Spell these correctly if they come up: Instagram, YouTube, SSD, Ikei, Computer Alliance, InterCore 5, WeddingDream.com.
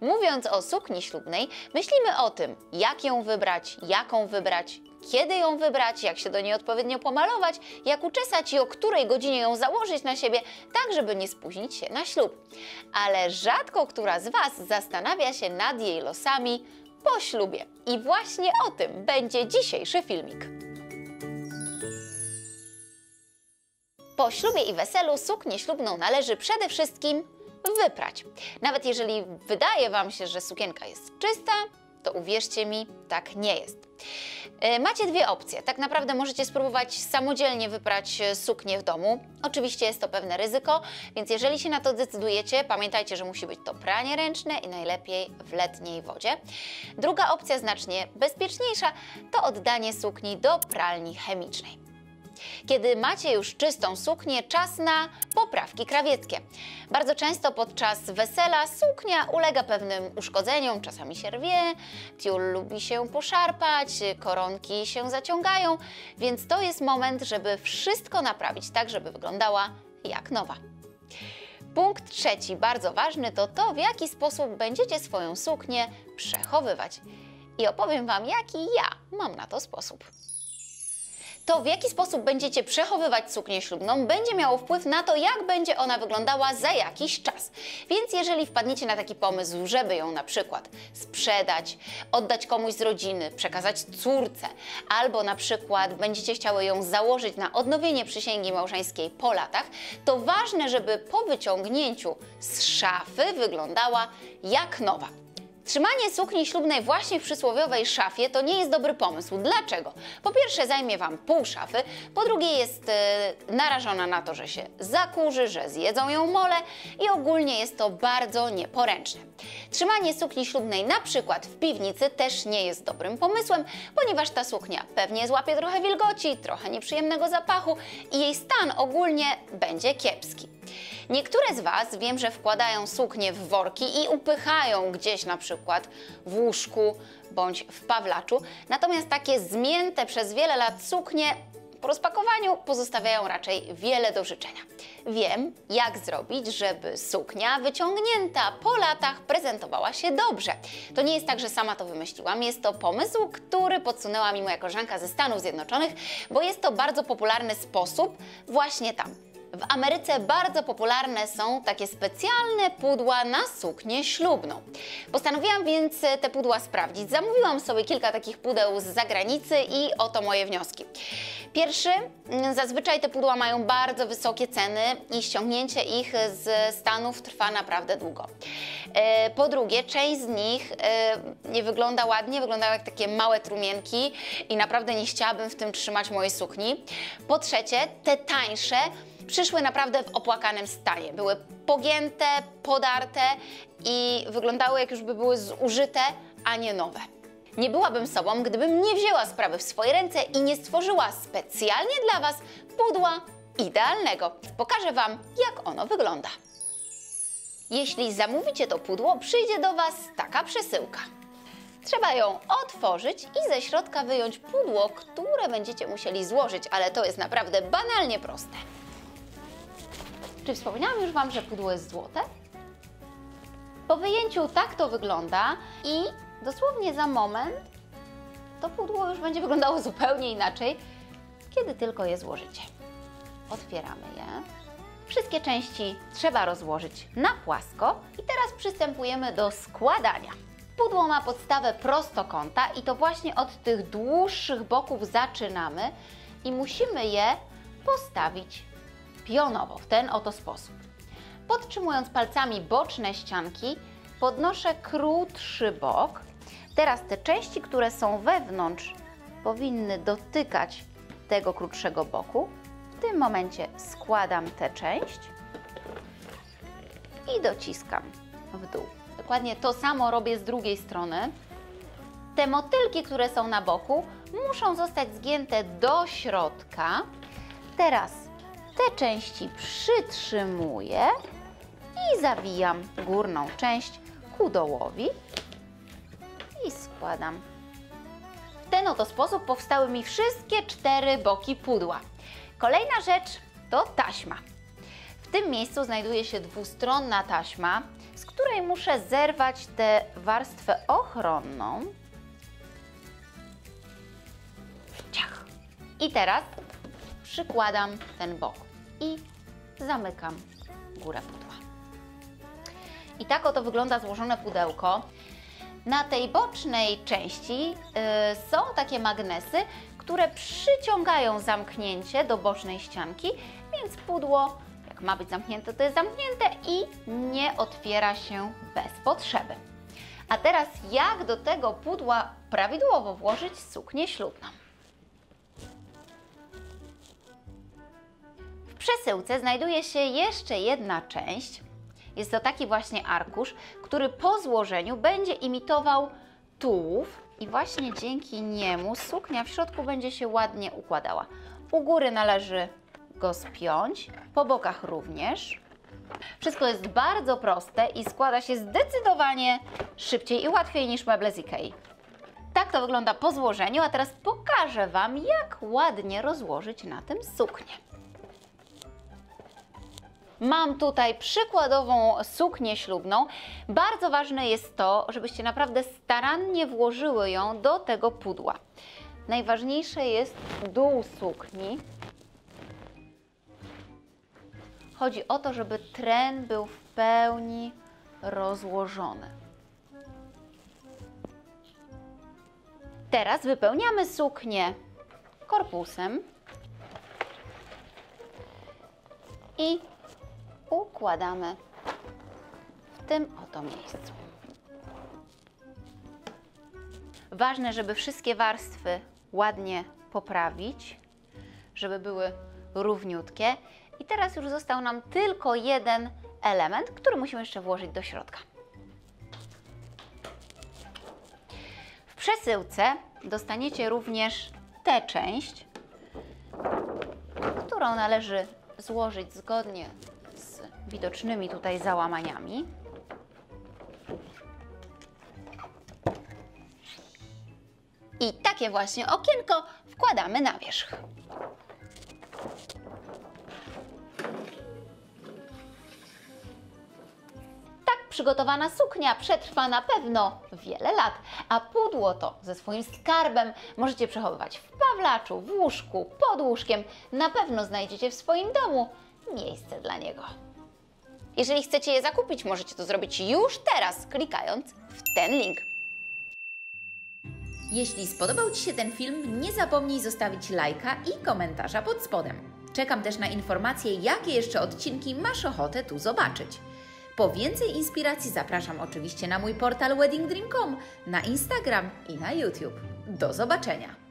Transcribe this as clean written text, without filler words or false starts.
Mówiąc o sukni ślubnej, myślimy o tym, jak ją wybrać, jaką wybrać, kiedy ją wybrać, jak się do niej odpowiednio pomalować, jak uczesać i o której godzinie ją założyć na siebie, tak żeby nie spóźnić się na ślub. Ale rzadko która z Was zastanawia się nad jej losami po ślubie. I właśnie o tym będzie dzisiejszy filmik. Po ślubie i weselu suknię ślubną należy przede wszystkim wyprać. Nawet jeżeli wydaje Wam się, że sukienka jest czysta, to uwierzcie mi, tak nie jest. Macie dwie opcje. Tak naprawdę możecie spróbować samodzielnie wyprać suknię w domu. Oczywiście jest to pewne ryzyko, więc jeżeli się na to decydujecie, pamiętajcie, że musi być to pranie ręczne i najlepiej w letniej wodzie. Druga opcja, znacznie bezpieczniejsza, to oddanie sukni do pralni chemicznej. Kiedy macie już czystą suknię, czas na poprawki krawieckie. Bardzo często podczas wesela suknia ulega pewnym uszkodzeniom, czasami się rwie, tiul lubi się poszarpać, koronki się zaciągają, więc to jest moment, żeby wszystko naprawić tak, żeby wyglądała jak nowa. Punkt trzeci, bardzo ważny, to to, w jaki sposób będziecie swoją suknię przechowywać. I opowiem Wam, jaki ja mam na to sposób. To, w jaki sposób będziecie przechowywać suknię ślubną, będzie miało wpływ na to, jak będzie ona wyglądała za jakiś czas. Więc jeżeli wpadniecie na taki pomysł, żeby ją na przykład sprzedać, oddać komuś z rodziny, przekazać córce, albo na przykład będziecie chciały ją założyć na odnowienie przysięgi małżeńskiej po latach, to ważne, żeby po wyciągnięciu z szafy wyglądała jak nowa. Trzymanie sukni ślubnej właśnie w przysłowiowej szafie to nie jest dobry pomysł. Dlaczego? Po pierwsze, zajmie Wam pół szafy, po drugie jest narażona na to, że się zakurzy, że zjedzą ją mole i ogólnie jest to bardzo nieporęczne. Trzymanie sukni ślubnej na przykład w piwnicy też nie jest dobrym pomysłem, ponieważ ta suknia pewnie złapie trochę wilgoci, trochę nieprzyjemnego zapachu i jej stan ogólnie będzie kiepski. Niektóre z Was, wiem, że wkładają suknię w worki i upychają gdzieś na przykład w łóżku bądź w pawlaczu, natomiast takie zmięte przez wiele lat suknie po rozpakowaniu pozostawiają raczej wiele do życzenia. Wiem, jak zrobić, żeby suknia wyciągnięta po latach prezentowała się dobrze. To nie jest tak, że sama to wymyśliłam. Jest to pomysł, który podsunęła mi moja koleżanka ze Stanów Zjednoczonych, bo jest to bardzo popularny sposób właśnie tam. W Ameryce bardzo popularne są takie specjalne pudła na suknię ślubną. Postanowiłam więc te pudła sprawdzić. Zamówiłam sobie kilka takich pudeł z zagranicy i oto moje wnioski. Pierwszy, zazwyczaj te pudła mają bardzo wysokie ceny i ściągnięcie ich z Stanów trwa naprawdę długo. Po drugie, część z nich nie wygląda ładnie, wyglądają jak takie małe trumienki i naprawdę nie chciałabym w tym trzymać mojej sukni. Po trzecie, te tańsze przyszły naprawdę w opłakanym stanie. Były pogięte, podarte i wyglądały, jak już by były zużyte, a nie nowe. Nie byłabym sobą, gdybym nie wzięła sprawy w swoje ręce i nie stworzyła specjalnie dla Was pudła idealnego. Pokażę Wam, jak ono wygląda. Jeśli zamówicie to pudło, przyjdzie do Was taka przesyłka. Trzeba ją otworzyć i ze środka wyjąć pudło, które będziecie musieli złożyć, ale to jest naprawdę banalnie proste. Czy wspominałam już Wam, że pudło jest złote? Po wyjęciu tak to wygląda i dosłownie za moment to pudło już będzie wyglądało zupełnie inaczej, kiedy tylko je złożycie. Otwieramy je. Wszystkie części trzeba rozłożyć na płasko i teraz przystępujemy do składania. Pudło ma podstawę prostokąta i to właśnie od tych dłuższych boków zaczynamy i musimy je postawić pionowo, w ten oto sposób. Podtrzymując palcami boczne ścianki, podnoszę krótszy bok. Teraz te części, które są wewnątrz, powinny dotykać tego krótszego boku. W tym momencie składam tę część i dociskam w dół. Dokładnie to samo robię z drugiej strony. Te motylki, które są na boku, muszą zostać zgięte do środka. Teraz te części przytrzymuję i zawijam górną część ku dołowi i składam. W ten oto sposób powstały mi wszystkie cztery boki pudła. Kolejna rzecz to taśma. W tym miejscu znajduje się dwustronna taśma, z której muszę zerwać tę warstwę ochronną. Ciach. I teraz przykładam ten bok i zamykam górę pudła. I tak oto wygląda złożone pudełko. Na tej bocznej części są takie magnesy, które przyciągają zamknięcie do bocznej ścianki, więc pudło, jak ma być zamknięte, to jest zamknięte i nie otwiera się bez potrzeby. A teraz jak do tego pudła prawidłowo włożyć suknię ślubną? W przesyłce znajduje się jeszcze jedna część. Jest to taki właśnie arkusz, który po złożeniu będzie imitował tułów i właśnie dzięki niemu suknia w środku będzie się ładnie układała. U góry należy go spiąć, po bokach również. Wszystko jest bardzo proste i składa się zdecydowanie szybciej i łatwiej niż meble z Ikei. Tak to wygląda po złożeniu, a teraz pokażę Wam, jak ładnie rozłożyć na tym suknię. Mam tutaj przykładową suknię ślubną. Bardzo ważne jest to, żebyście naprawdę starannie włożyły ją do tego pudła. Najważniejsze jest dół sukni. Chodzi o to, żeby tren był w pełni rozłożony. Teraz wypełniamy suknię korpusem i układamy w tym oto miejscu. Ważne, żeby wszystkie warstwy ładnie poprawić, żeby były równiutkie. I teraz już został nam tylko jeden element, który musimy jeszcze włożyć do środka. W przesyłce dostaniecie również tę część, którą należy złożyć zgodnie z widocznymi tutaj załamaniami. I takie właśnie okienko wkładamy na wierzch. Przygotowana suknia przetrwa na pewno wiele lat, a pudło to ze swoim skarbem możecie przechowywać w pawlaczu, w łóżku, pod łóżkiem. Na pewno znajdziecie w swoim domu miejsce dla niego. Jeżeli chcecie je zakupić, możecie to zrobić już teraz, klikając w ten link. Jeśli spodobał Ci się ten film, nie zapomnij zostawić lajka i komentarza pod spodem. Czekam też na informacje, jakie jeszcze odcinki masz ochotę tu zobaczyć. Po więcej inspiracji zapraszam oczywiście na mój portal WeddingDream.com, na Instagram i na YouTube. Do zobaczenia!